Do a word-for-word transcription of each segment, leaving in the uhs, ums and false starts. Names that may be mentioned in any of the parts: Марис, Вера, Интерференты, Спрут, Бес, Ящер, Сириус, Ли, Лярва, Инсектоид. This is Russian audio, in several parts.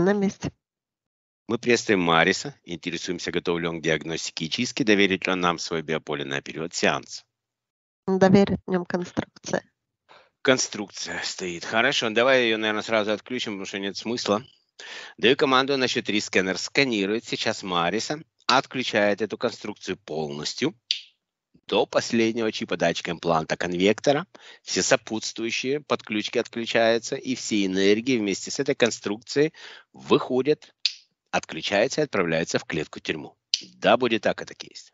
мы на месте. Мы приветствуем Мариса, интересуемся, готов ли он к диагностике и чистке, доверит ли он нам свое биополе на период сеанса. Доверит в нем конструкция. Конструкция стоит. Хорошо, давай ее, наверное, сразу отключим, потому что нет смысла. Даю команду на счет три. Сканер сканирует сейчас Мариса, отключает эту конструкцию полностью до последнего чипа датчика импланта конвектора. Все сопутствующие подключки отключаются, и все энергии вместе с этой конструкцией выходят, отключаются и отправляются в клетку-тюрьму. Да, будет так, это кейс.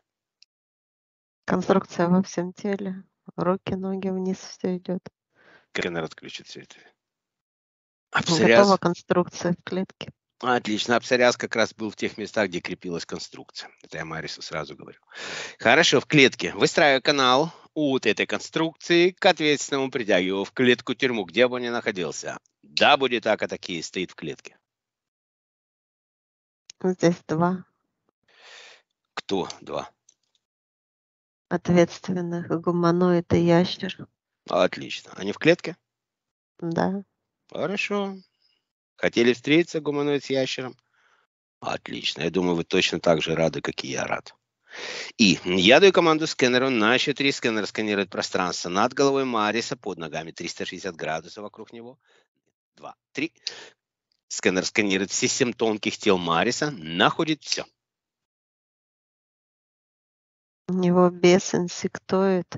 Конструкция во всем теле. Руки, ноги вниз, все идет. Сканер отключит все это. Абсориаз... Готова конструкция в клетке. Отлично. Абсориаз как раз был в тех местах, где крепилась конструкция. Это я Марису сразу говорю. Хорошо, в клетке. Выстраиваю канал от этой конструкции к ответственному, притягиваю в клетку-тюрьму, где бы он ни находился. Да, будет так, а такие стоит в клетке. Здесь два. Кто два? Ответственных. Гуманоид и ящер. Отлично. Они в клетке? Да. Хорошо. Хотели встретиться, гуманоид с ящером? Отлично. Я думаю, вы точно так же рады, как и я рад. И я даю команду скэнеру на счет три. Скэнер сканирует пространство над головой Мариса, под ногами триста шестьдесят градусов вокруг него. Два, три. Скэнер сканирует все семь тонких тел Мариса, находит все. У него бес, инсектоид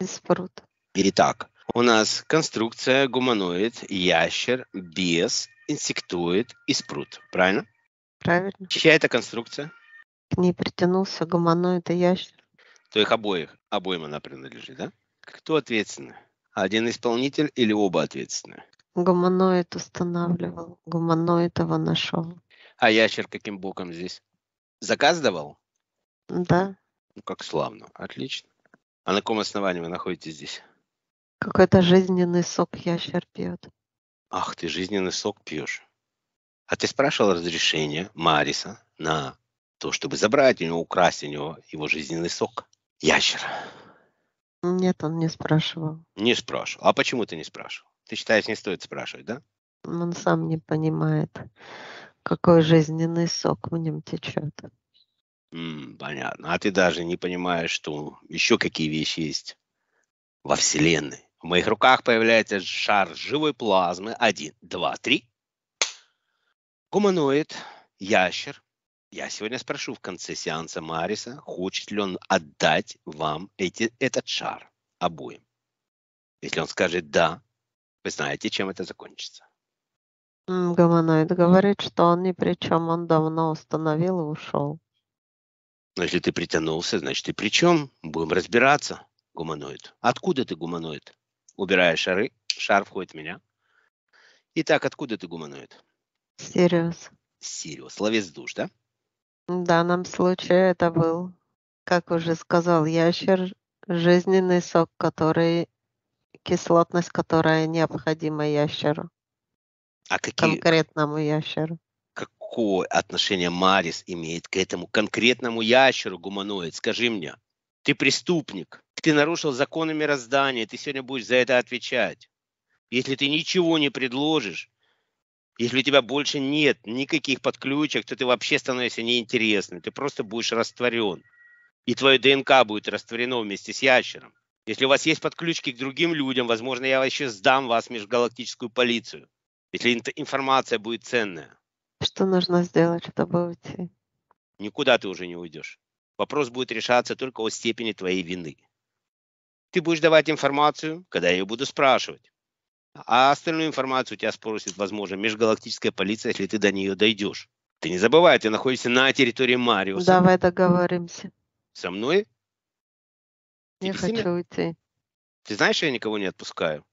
и спрут. Итак, у нас конструкция, гуманоид, ящер, бес, инсектоид и спрут. Правильно? Правильно. Чья это конструкция? К ней притянулся гуманоид и ящер. То их обоих, обоим она принадлежит, да? Кто ответственный? Один исполнитель или оба ответственны? Гуманоид устанавливал, гуманоид его нашел. А ящер каким боком здесь? Заказ давал? Да. Ну, как славно. Отлично. А на каком основании вы находитесь здесь? Какой-то жизненный сок ящер пьет. Ах, ты жизненный сок пьешь. А ты спрашивал разрешение Мариса на то, чтобы забрать у него, украсть у него его жизненный сок? Ящер. Нет, он не спрашивал. Не спрашивал. А почему ты не спрашивал? Ты считаешь, не стоит спрашивать, да? Он сам не понимает, какой жизненный сок в нем течет. Понятно. А ты даже не понимаешь, что еще какие вещи есть во Вселенной. В моих руках появляется шар живой плазмы. Один, два, три. Гуманоид, ящер. Я сегодня спрошу в конце сеанса Мариса, хочет ли он отдать вам эти, этот шар обоим. Если он скажет «да», вы знаете, чем это закончится. Гуманоид говорит, что он ни при чем. Он давно установил и ушел. Но если ты притянулся, значит, ты при чем? Будем разбираться, гуманоид. Откуда ты, гуманоид? Убираю шары, шар входит в меня. Итак, откуда ты, гуманоид? Сириус. Сириус, ловец душ, да? В данном случае это был, как уже сказал ящер, жизненный сок, который, кислотность, которая необходима ящеру. А какие... Конкретному ящеру. Какое отношение Марис имеет к этому конкретному ящеру, гуманоид? Скажи мне, ты преступник, ты нарушил законы мироздания, ты сегодня будешь за это отвечать. Если ты ничего не предложишь, если у тебя больше нет никаких подключек, то ты вообще становишься неинтересным, ты просто будешь растворен. И твое ДНК будет растворено вместе с ящером. Если у вас есть подключки к другим людям, возможно, я еще сдам вас в межгалактическую полицию, если информация будет ценная. Что нужно сделать, чтобы уйти? Никуда ты уже не уйдешь. Вопрос будет решаться только о степени твоей вины. Ты будешь давать информацию, когда я ее буду спрашивать. А остальную информацию у тебя спросит, возможно, межгалактическая полиция, если ты до нее дойдешь. Ты не забывай, ты находишься на территории Мариуса. Давай договоримся. Со мной? Я ты хочу сильно... уйти. Ты знаешь, я никого не отпускаю?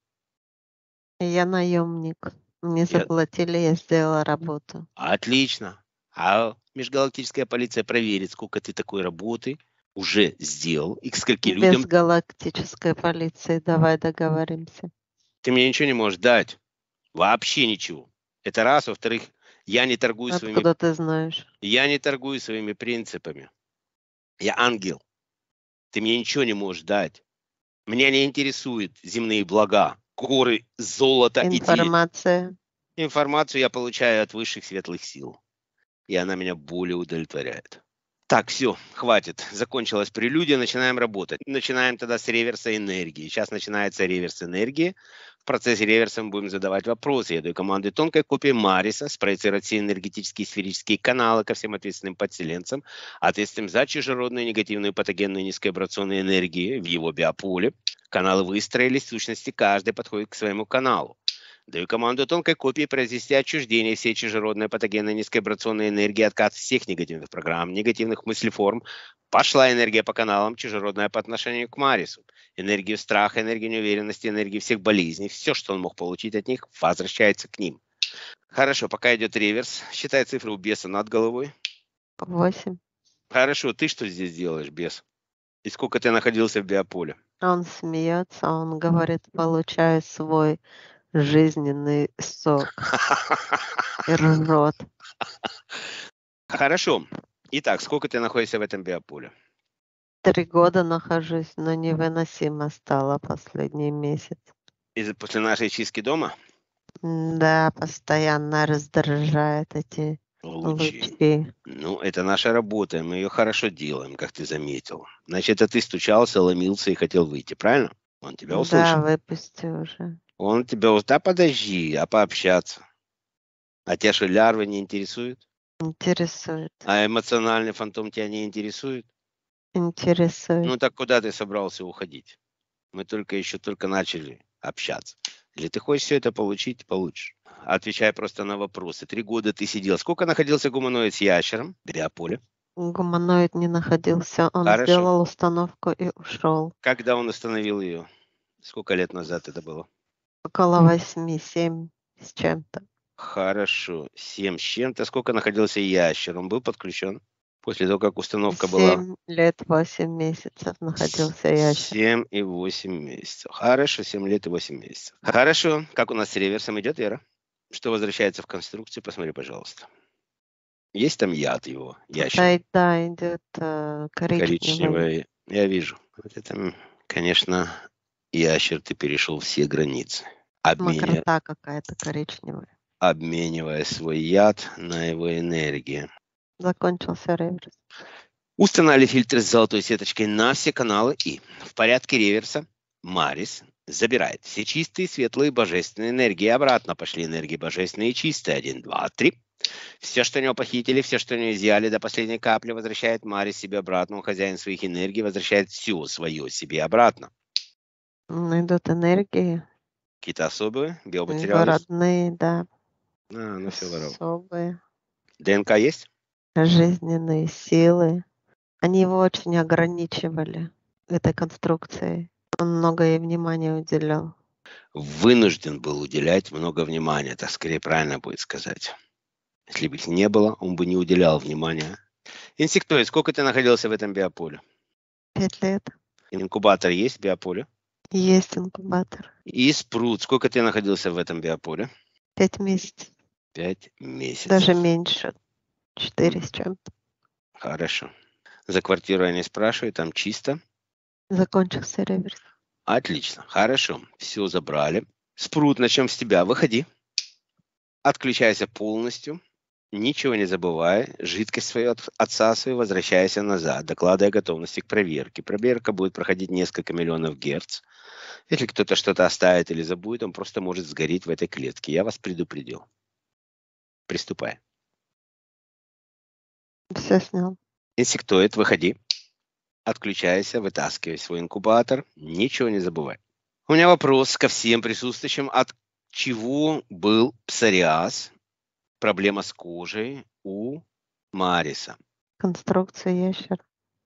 Я наемник. Мне заплатили, я... я сделала работу. Отлично. А межгалактическая полиция проверит, сколько ты такой работы уже сделал и к скольки людям... Без галактической полиции, давай договоримся. Ты мне ничего не можешь дать. Вообще ничего. Это раз. Во-вторых, я не торгую Откуда своими... Откуда ты знаешь? Я не торгую своими принципами. Я ангел. Ты мне ничего не можешь дать. Меня не интересуют земные блага. Горы, золото и... Информация. Информацию я получаю от высших светлых сил. И она меня более удовлетворяет. Так, все, хватит. Закончилась прелюдия, начинаем работать. Начинаем тогда с реверса энергии. Сейчас начинается реверс энергии. В процессе реверса мы будем задавать вопросы. Я даю команды тонкой копии Мариса спроецировать все энергетические сферические каналы ко всем ответственным подселенцам, ответственным за чужеродную негативную патогенную низковибрационную энергию в его биополе. Каналы выстроились, в сущности, каждый подходит к своему каналу. Даю команду тонкой копии произвести отчуждение всей чужеродной патогенной низковибрационной энергии, откат всех негативных программ, негативных мыслеформ. Пошла энергия по каналам, чужеродная по отношению к Марису. Энергию страха, энергию неуверенности, энергию всех болезней. Все, что он мог получить от них, возвращается к ним. Хорошо, пока идет реверс. Считай цифры у беса над головой. восемь. Хорошо, ты что здесь делаешь, бес? И сколько ты находился в биополе? Он смеется, он говорит, получая свой... жизненный сок. Рот. Хорошо. Итак, сколько ты находишься в этом биополе? Три года нахожусь, но невыносимо стало последний месяц. Из-за после нашей чистки дома? Да, постоянно раздражает эти лучи. лучи. Ну, это наша работа, мы ее хорошо делаем, как ты заметил. Значит, а ты стучался, ломился и хотел выйти, правильно? Он тебя услышал? Да, выпусти уже. Он тебя вот, да подожди, а пообщаться. А тебя что, лярвы не интересуют? Интересует. А эмоциональный фантом тебя не интересует? Интересует. Ну так куда ты собрался уходить? Мы только еще только начали общаться. Или ты хочешь все это получить, получишь. Отвечай просто на вопросы. Три года ты сидел. Сколько находился гуманоид с ящером? Биополе. Гуманоид не находился. Он Хорошо. Сделал установку и ушел. Когда он установил ее? Сколько лет назад это было? Около восьми, семь с чем-то. Хорошо, семь с чем-то. Сколько находился ящер? Он был подключен после того, как установка была? Семь лет, восемь месяцев находился ящер. Семь и восемь месяцев. Хорошо, семь лет и восемь месяцев. Хорошо. Как у нас с реверсом идет, Вера? Что возвращается в конструкцию? Посмотри, пожалуйста. Есть там яд его, ящер? Да, да, идет э, коричневый. коричневый. Я вижу. Вот это, конечно... Ящер, ты перешел все границы. Обменив... Мокрота какая-то коричневая. Обменивая свой яд на его энергию. Закончился реверс. Установили фильтр с золотой сеточкой на все каналы и в порядке реверса Марис забирает все чистые, светлые, божественные энергии. Обратно пошли энергии божественные и чистые. Один, два, три. Все, что у него похитили, все, что у него изъяли до последней капли, возвращает Марис себе обратно. Он хозяин своих энергий, возвращает все свое себе обратно. Идут энергии. Какие-то особые? Биоматериалы? Родные, да. А, ну все воровал. Особые. ДНК есть? Жизненные силы. Они его очень ограничивали, этой конструкцией. Он много ей внимания уделял. Вынужден был уделять много внимания. Так скорее правильно будет сказать. Если бы их не было, он бы не уделял внимания. Инсектоид, сколько ты находился в этом биополе? Пять лет. Инкубатор есть в биополе? Есть инкубатор. И спрут. Сколько ты находился в этом биополе? Пять месяцев. Пять месяцев. Даже меньше. Четыре с чем-то. Хорошо. За квартиру я не спрашиваю, там чисто. Закончился реверс. Отлично. Хорошо. Все забрали. Спрут, начнем с тебя. Выходи. Отключайся полностью. Ничего не забывай, жидкость свою отсасывай, возвращайся назад, докладывая о готовности к проверке. Проверка будет проходить несколько миллионов герц. Если кто-то что-то оставит или забудет, он просто может сгореть в этой клетке. Я вас предупредил. Приступай. Все снял. Инсектоид, выходи. Отключайся, вытаскивай свой инкубатор. Ничего не забывай. У меня вопрос ко всем присутствующим. От чего был псориаз? Проблема с кожей у Мариса. Конструкция ящера.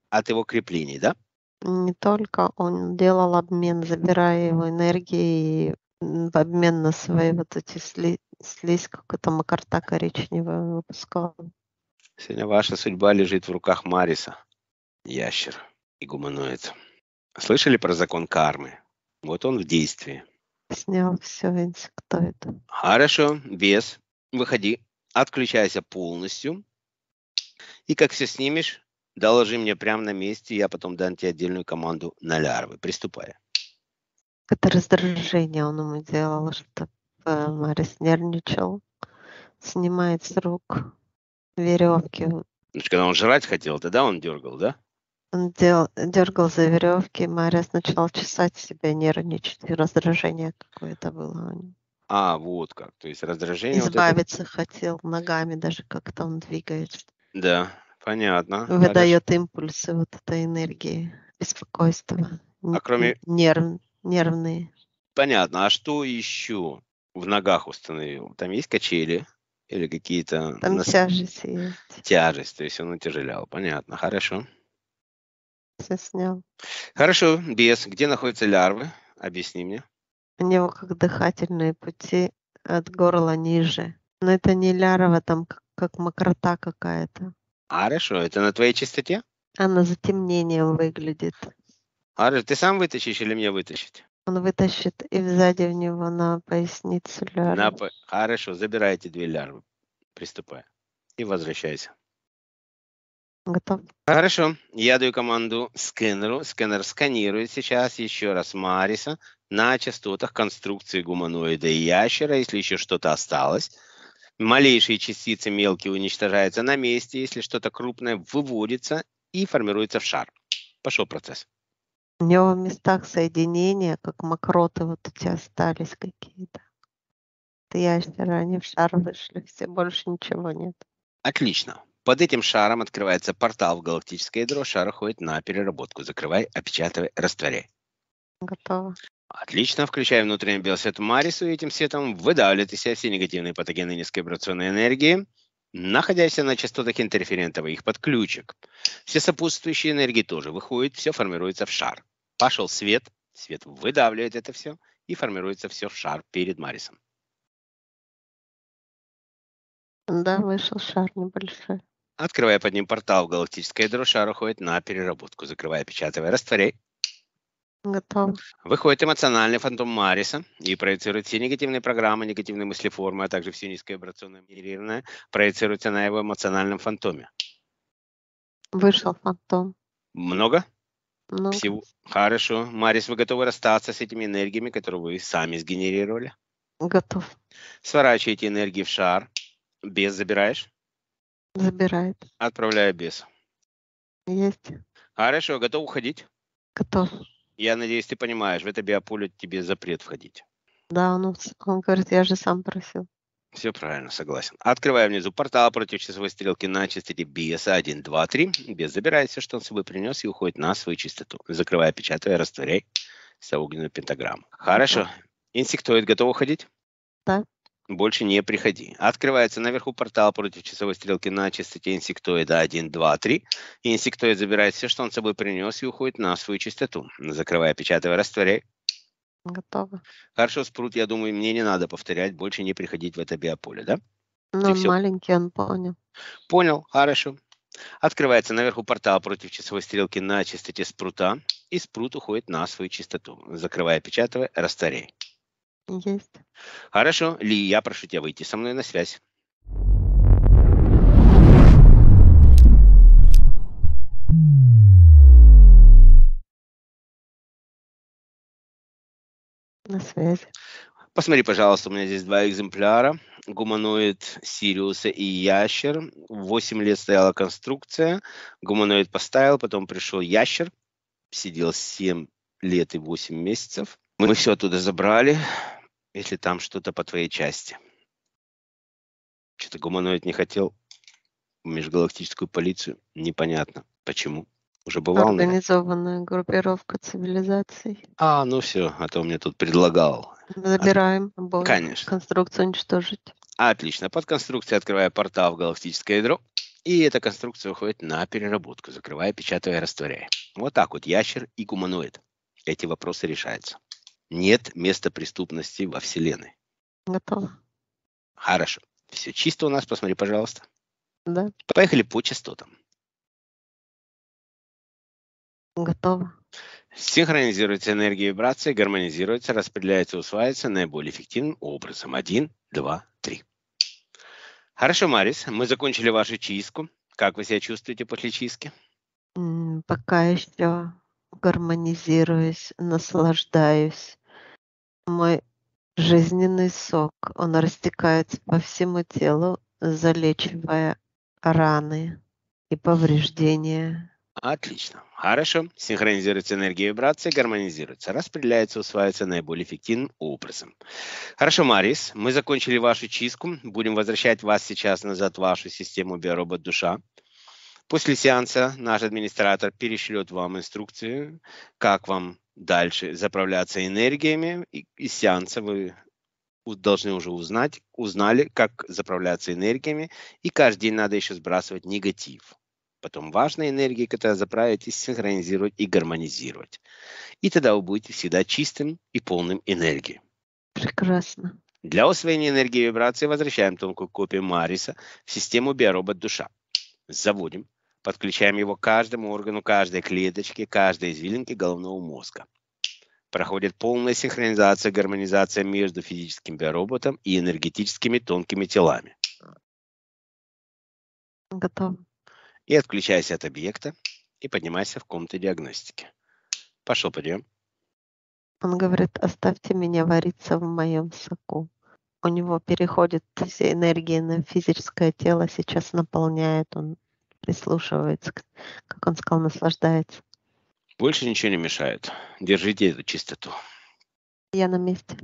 От его креплений, да? Не только. Он делал обмен, забирая его энергии в обмен на свои вот эти слизь, слизь какая-то мокрота коричневая выпускала. Сегодня ваша судьба лежит в руках Мариса. Ящер и гуманоид. Слышали про закон кармы? Вот он в действии. Снял все, инсектоид. Хорошо, бес. Выходи. Отключайся полностью. И как все снимешь, доложи мне прямо на месте. Я потом дам тебе отдельную команду на лярвы. Приступай. Это раздражение он ему делал, что Марис нервничал. Снимает с рук веревки. То есть, когда он жрать хотел, тогда он дергал, да? Он дел, дергал за веревки. Марис начал чесать себя, нервничать. И раздражение какое-то было. А, вот как. То есть раздражение... Избавиться вот это... хотел ногами даже, как-то он двигает. Да, понятно. Выдает Марис... импульсы вот этой энергии, беспокойства. А кроме... Нерв... Нервные. Понятно. А что еще в ногах установил? Там есть качели или какие-то... Там нас... тяжесть есть. Тяжесть, то есть он утяжелял. Понятно, хорошо. Все снял. Хорошо, Бес. Где находятся лярвы? Объясни мне. У него как дыхательные пути от горла ниже. Но это не лярва, там как, как мокрота какая-то. Хорошо, это на твоей частоте? Она затемнением выглядит. Хорошо, ты сам вытащишь или мне вытащить? Он вытащит и сзади в него на поясницу лярву. На по... Хорошо, забирай эти две лярвы, приступай и возвращайся. Готов. Хорошо, я даю команду скэнеру. Скэнер сканирует сейчас еще раз Мариса на частотах конструкции гуманоида и ящера, если еще что-то осталось. Малейшие частицы мелкие уничтожаются на месте, если что-то крупное выводится и формируется в шар. Пошел процесс. У него в местах соединения, как мокроты, вот у тебя остались какие-то. Это ящера, они в шар вышли, все, больше ничего нет. Отлично. Под этим шаром открывается портал в галактическое ядро, шар уходит на переработку. Закрывай, опечатывай, растворяй. Готово. Отлично, включай внутренний белосвет Марису, и этим светом выдавливает из себя все негативные патогены низкой вибрационной энергии, находясь на частотах интерферентов и их подключек. Все сопутствующие энергии тоже выходят, все формируется в шар. Пошел свет, свет выдавливает это все, и формируется все в шар перед Марисом. Да, вышел шар небольшой. Открывая под ним портал в галактическое ядро, шар уходит на переработку. Закрывая, печатывая, растворяй. Готов. Выходит эмоциональный фантом Мариса и проецирует все негативные программы, негативные мыслеформы, а также все низковибрационное генерированное, проецируется на его эмоциональном фантоме. Вышел фантом. Много? Много. Всего. Хорошо. Марис, вы готовы расстаться с этими энергиями, которые вы сами сгенерировали? Готов. Сворачиваете энергии в шар. Бес забираешь? Забирает. Отправляю беса. Есть. Хорошо. Готов уходить? Готов. Я надеюсь, ты понимаешь, в это биополе тебе запрет входить. Да, он, он говорит, я же сам просил. Все правильно, согласен. Открываю внизу портал против часовой стрелки на частоте Беса один, два, три. Бес забирает все, что он с собой принес, и уходит на свою частоту. Закрывая, печатая, растворяй соугленную пентаграмму. Хорошо. Инсектоид готов уходить? Да. Больше не приходи. Открывается наверху портал против часовой стрелки на частоте инсектоида один, два, три. Инсектоид забирает все, что он с собой принес, и уходит на свою частоту. Закрывай, опечатывай, растворяй. Готово. Хорошо, Спрут, я думаю, мне не надо повторять, больше не приходить в это биополе, да? Ну, маленький он понял. Понял, хорошо. Открывается наверху портал против часовой стрелки на частоте Спрута, и Спрут уходит на свою частоту. Закрывай, опечатывай, растворяй. Есть. Хорошо. Ли, я прошу тебя выйти со мной на связь. На связи. Посмотри, пожалуйста, у меня здесь два экземпляра. Гуманоид Сириуса и Ящер. Восемь лет стояла конструкция. Гуманоид поставил, потом пришел Ящер. Сидел семь лет и восемь месяцев. Мы все оттуда забрали, если там что-то по твоей части. Что-то гуманоид не хотел в межгалактическую полицию. Непонятно, почему. Уже бывал. Организованная наверное? Группировка цивилизаций. А, ну все, а то мне тут предлагал. Забираем. От... Конечно. Конструкцию уничтожить. Отлично. Под конструкцией открывая портал в галактическое ядро. И эта конструкция уходит на переработку. Закрывая, печатая, растворяя. Вот так вот ящер и гуманоид. Эти вопросы решаются. Нет места преступности во Вселенной. Готово. Хорошо. Все чисто у нас. Посмотри, пожалуйста. Да. Поехали по частотам. Готово. Синхронизируется энергия вибрации, гармонизируется, распределяется, усваивается наиболее эффективным образом. Один, два, три. Хорошо, Марис. Мы закончили вашу чистку. Как вы себя чувствуете после чистки? Пока еще... гармонизируюсь, наслаждаюсь. Мой Жизненный сок. Он растекается по всему телу, залечивая раны и повреждения. Отлично. Хорошо. Синхронизируется энергия вибрации, гармонизируется, распределяется, усваивается наиболее эффективным образом. Хорошо, Марис, мы закончили вашу чистку. Будем возвращать вас сейчас назад в вашу систему биоробот-душа. После сеанса наш администратор перешлет вам инструкцию, как вам дальше заправляться энергиями. И из сеанса вы должны уже узнать, узнали, как заправляться энергиями. И каждый день надо еще сбрасывать негатив. Потом важные энергии, которые заправитесь, синхронизировать и гармонизировать. И тогда вы будете всегда чистым и полным энергии. Прекрасно. Для усвоения энергии и вибрации возвращаем тонкую копию Мариса в систему биоробот-душа. Заводим, подключаем его к каждому органу, каждой клеточке, каждой извилинке головного мозга. Проходит полная синхронизация, гармонизация между физическим биороботом и энергетическими тонкими телами. Готово. И отключайся от объекта и поднимайся в комнату диагностики. Пошел подъем. Он говорит, оставьте меня вариться в моем соку. У него переходит все энергии на физическое тело, сейчас наполняет, он прислушивается, как он сказал, наслаждается. Больше ничего не мешает. Держите эту чистоту. Я на месте.